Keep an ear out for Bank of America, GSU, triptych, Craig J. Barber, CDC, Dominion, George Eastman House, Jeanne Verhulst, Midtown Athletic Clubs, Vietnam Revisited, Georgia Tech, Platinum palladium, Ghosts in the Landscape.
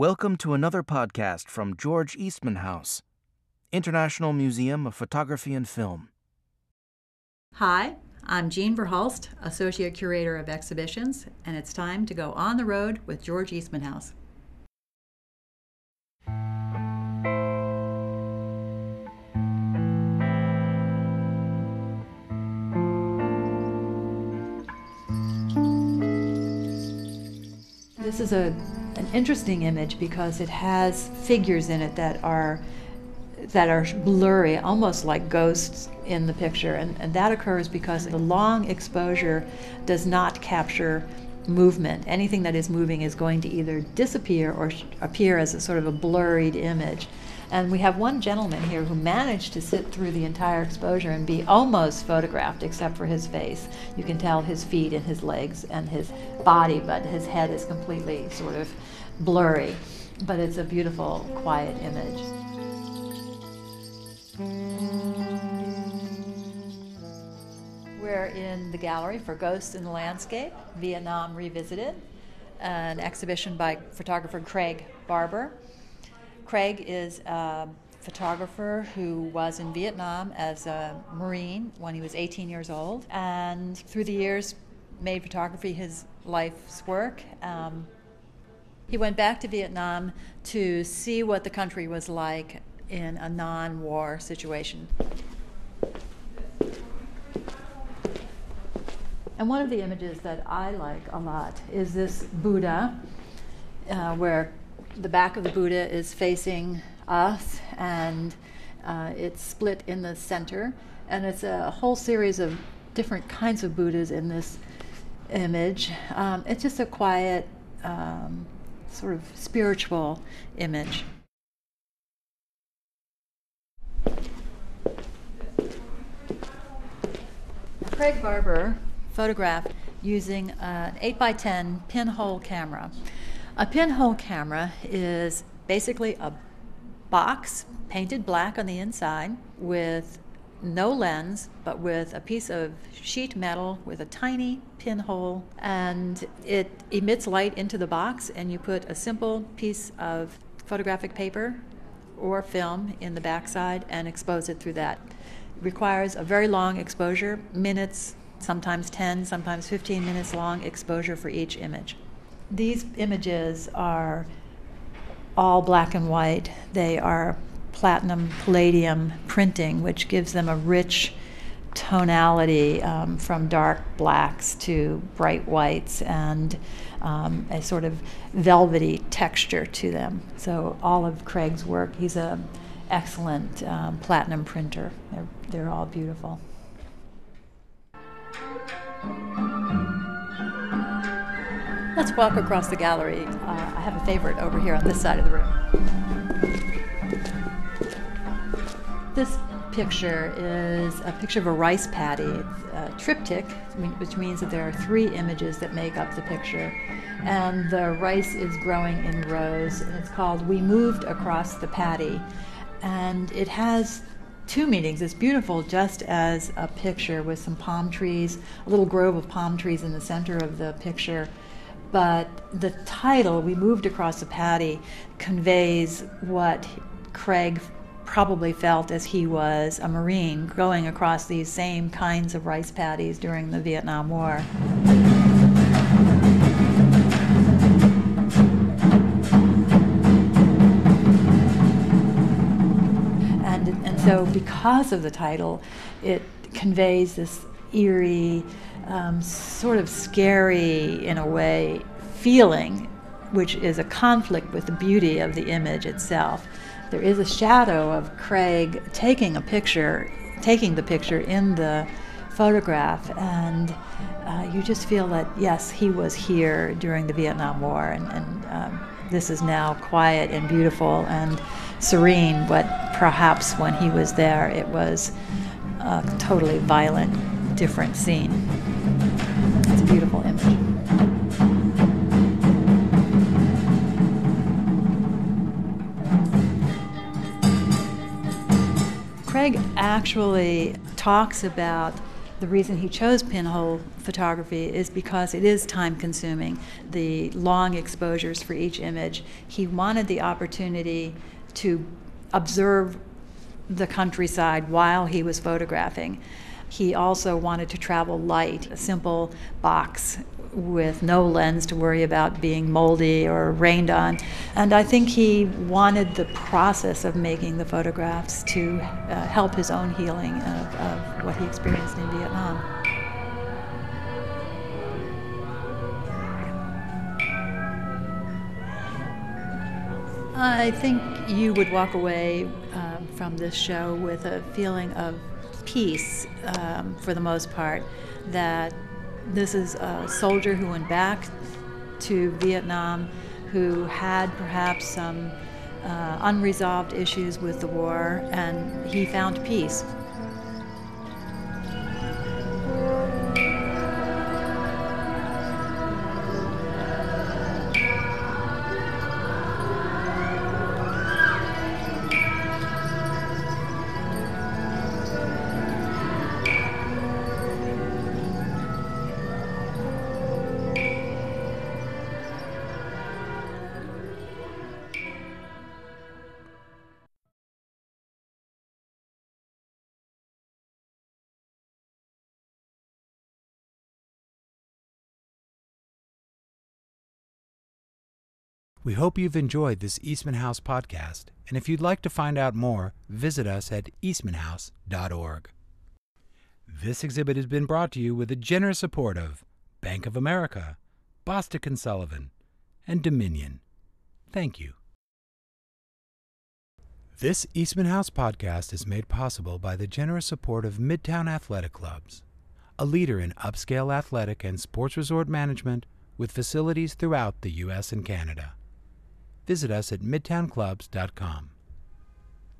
Welcome to another podcast from George Eastman House, International Museum of Photography and Film. Hi, I'm Jeanne Verhulst, Associate Curator of Exhibitions, and it's time to go on the road with George Eastman House. This is an interesting image because it has figures in it that are blurry, almost like ghosts in the picture, and that occurs because the long exposure does not capture movement. Anything that is moving is going to either disappear or appear as a sort of a blurred image. And we have one gentleman here who managed to sit through the entire exposure and be almost photographed except for his face. You can tell his feet and his legs and his body, but his head is completely sort of blurry. But it's a beautiful, quiet image. We're in the gallery for Ghosts in the Landscape, Vietnam Revisited, an exhibition by photographer Craig Barber. Craig is a photographer who was in Vietnam as a Marine when he was 18 years old, and through the years made photography his life's work. He went back to Vietnam to see what the country was like in a non-war situation. And one of the images that I like a lot is this Buddha, where the back of the Buddha is facing us, and it's split in the center, and it's a whole series of different kinds of Buddhas in this image. It's just a quiet, sort of spiritual image. Craig Barber photographed using an 8x10 pinhole camera. A pinhole camera is basically a box painted black on the inside with no lens, but with a piece of sheet metal with a tiny pinhole, and it emits light into the box, and you put a simple piece of photographic paper or film in the backside and expose it through that. It requires a very long exposure, minutes, sometimes 10, sometimes 15 minutes long exposure for each image. These images are all black and white. They are platinum palladium printing, which gives them a rich tonality from dark blacks to bright whites, and a sort of velvety texture to them. So all of Craig's work, he's an excellent platinum printer. They're all beautiful. Let's walk across the gallery. I have a favorite over here on this side of the room. This picture is a picture of a rice paddy, a triptych, which means that there are three images that make up the picture. And the rice is growing in rows, and it's called "We Moved Across the Paddy." And it has two meanings. It's beautiful just as a picture with some palm trees, a little grove of palm trees in the center of the picture. But the title, "We Moved Across the Paddy," conveys what Craig probably felt as he was a Marine going across these same kinds of rice paddies during the Vietnam War. And so because of the title, it conveys this eerie, sort of scary, in a way, feeling, which is a conflict with the beauty of the image itself. There is a shadow of Craig taking the picture in the photograph, and you just feel that, yes, he was here during the Vietnam War, and this is now quiet and beautiful and serene, but perhaps when he was there it was a totally violent, different scene. It's a beautiful image. Craig actually talks about The reason he chose pinhole photography is because it is time-consuming, the long exposures for each image. He wanted the opportunity to observe the countryside while he was photographing. He also wanted to travel light, a simple box with no lens to worry about being moldy or rained on. And I think he wanted the process of making the photographs to help his own healing of what he experienced in Vietnam. I think you would walk away from this show with a feeling of peace, for the most part, that this is a soldier who went back to Vietnam, who had perhaps some unresolved issues with the war, and he found peace. We hope you've enjoyed this Eastman House podcast, and if you'd like to find out more, visit us at eastmanhouse.org. This exhibit has been brought to you with the generous support of Bank of America, Bostic & Sullivan, and Dominion. Thank you. This Eastman House podcast is made possible by the generous support of Midtown Athletic Clubs, a leader in upscale athletic and sports resort management with facilities throughout the U.S. and Canada. Visit us at midtownclubs.com.